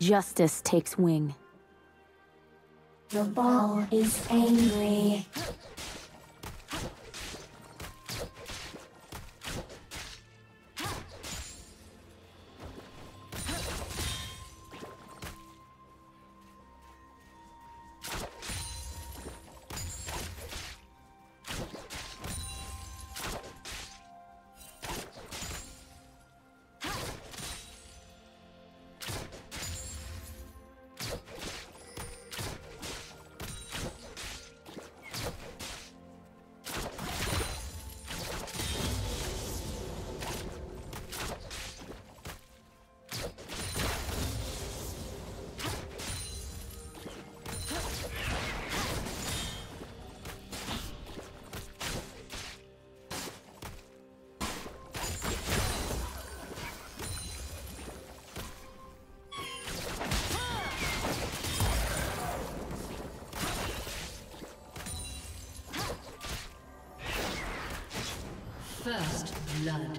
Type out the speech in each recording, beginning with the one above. Justice takes wing. The ball is angry. First blood.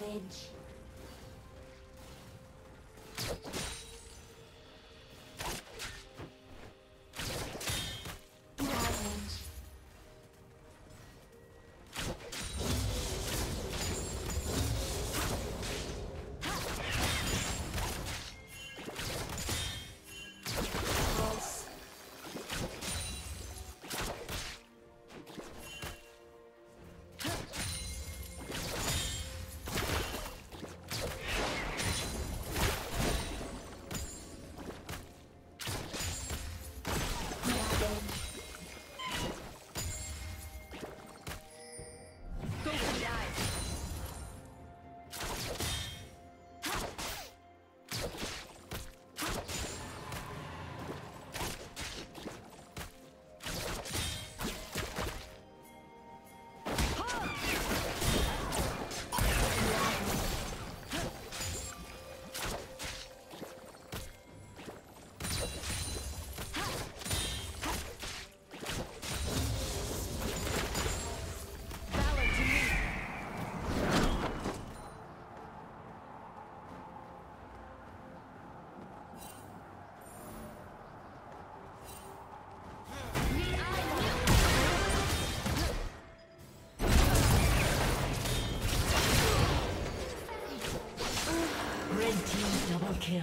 Savage. Kill.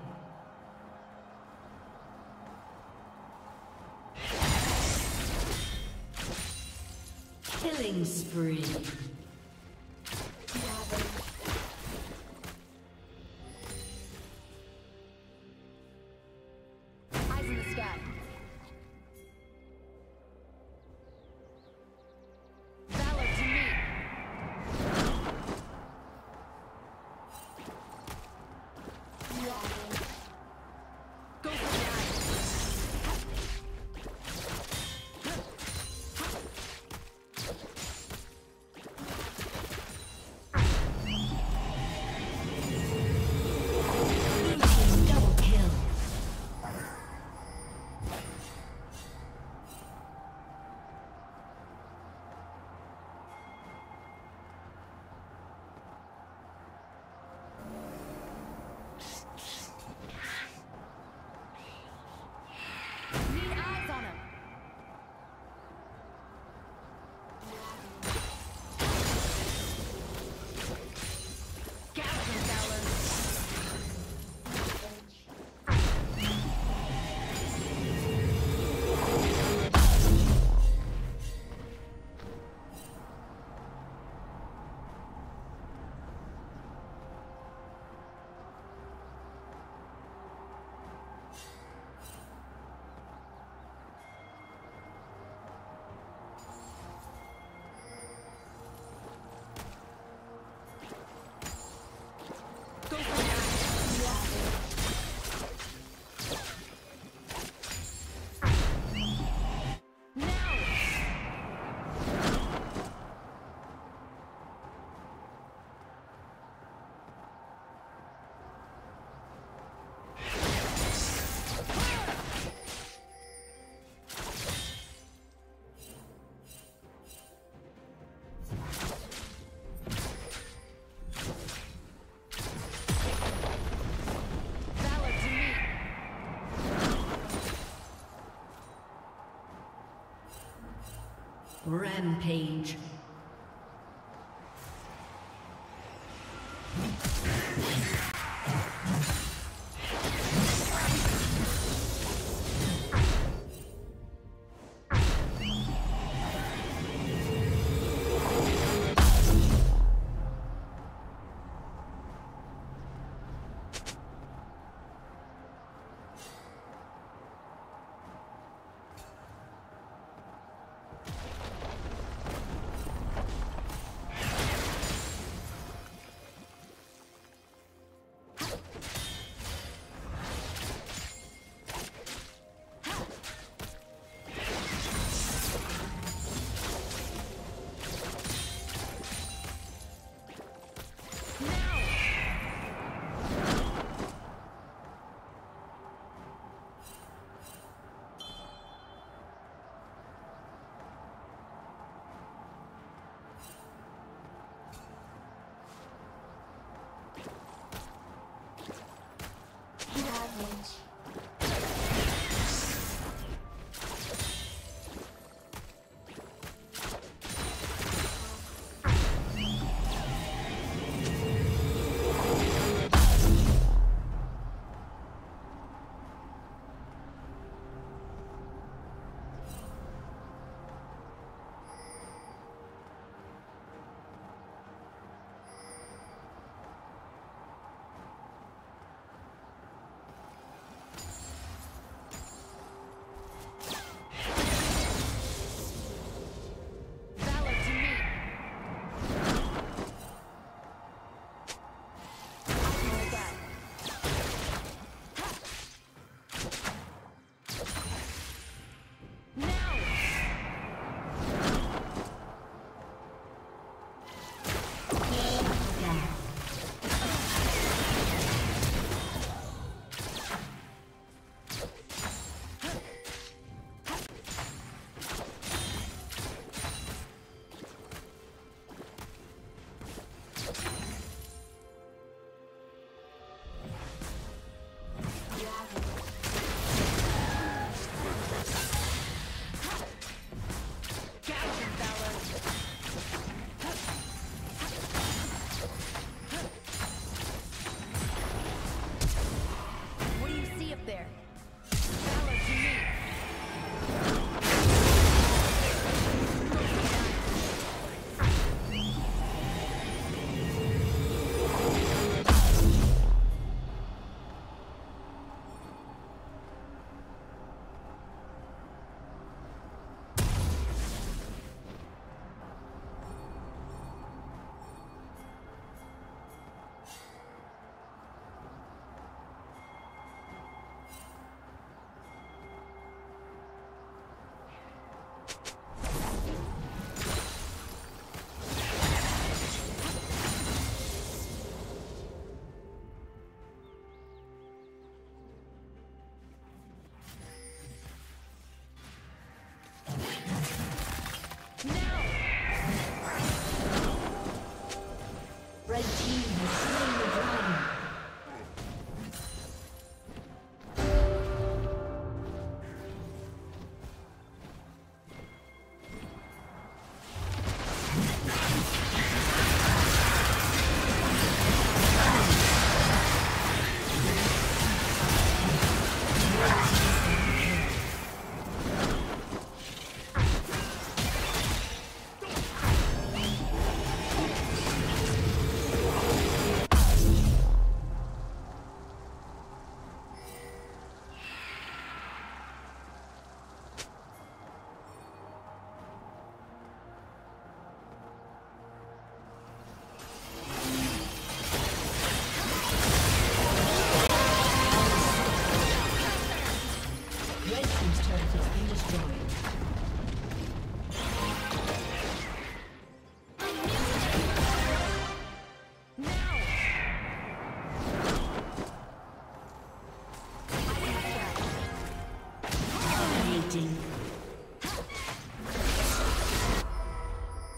Killing spree. Rampage.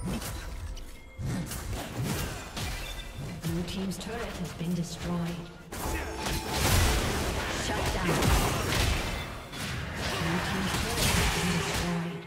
Blue team's turret has been destroyed. Shut down. Blue team's turret has been destroyed.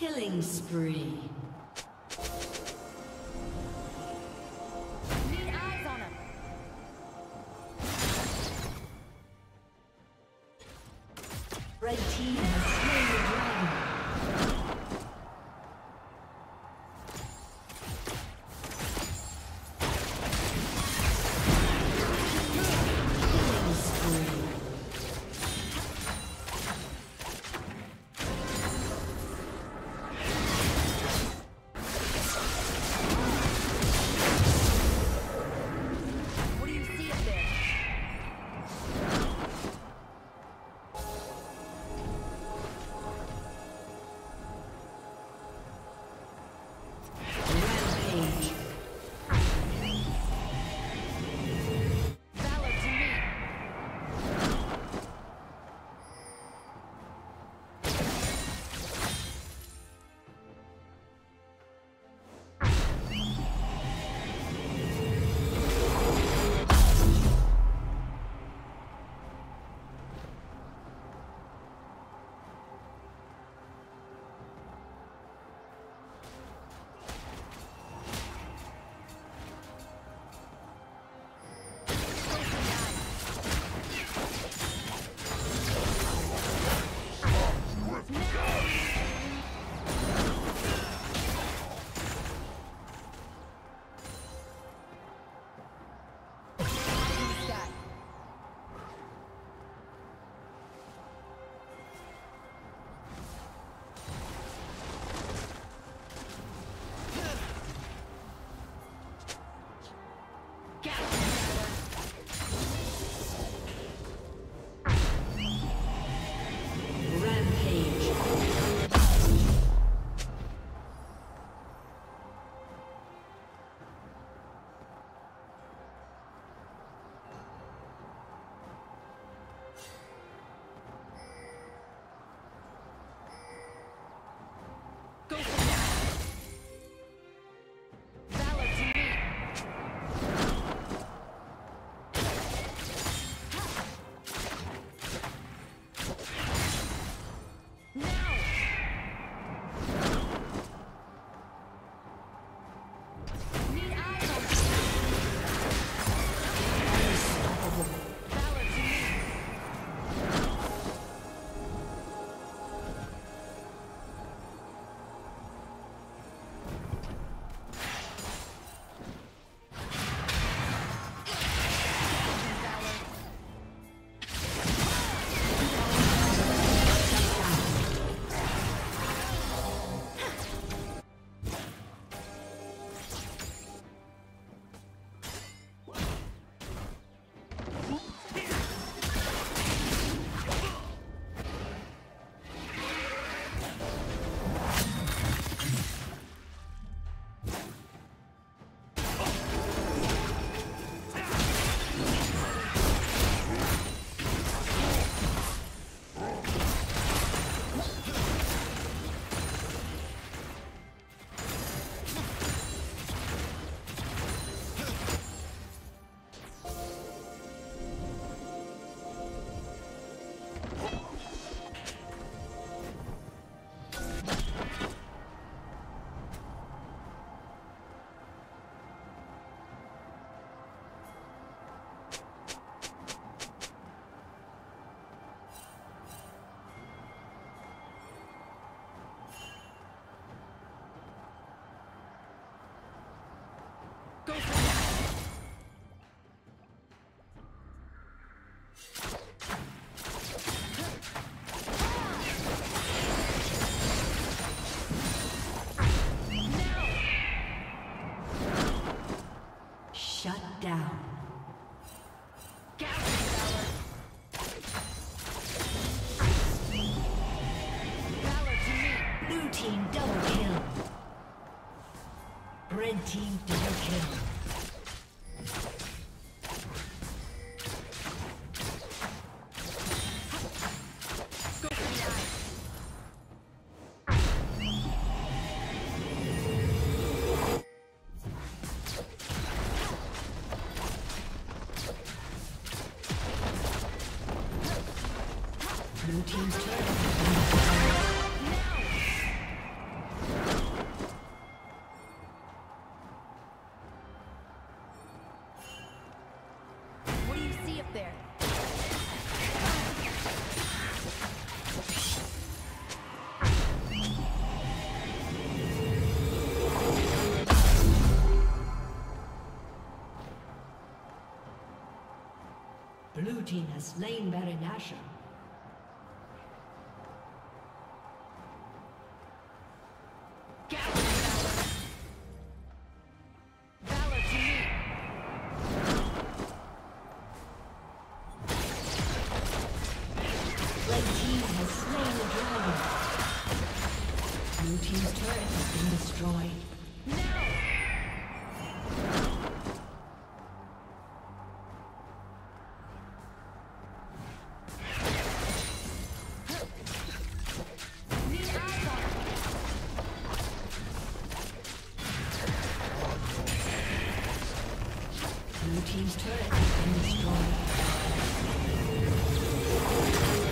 Killing spree. Shut down. Blue team double kill. Red team double kill. Blue team has slain Baron Nashor. Blue team's turret has been destroyed.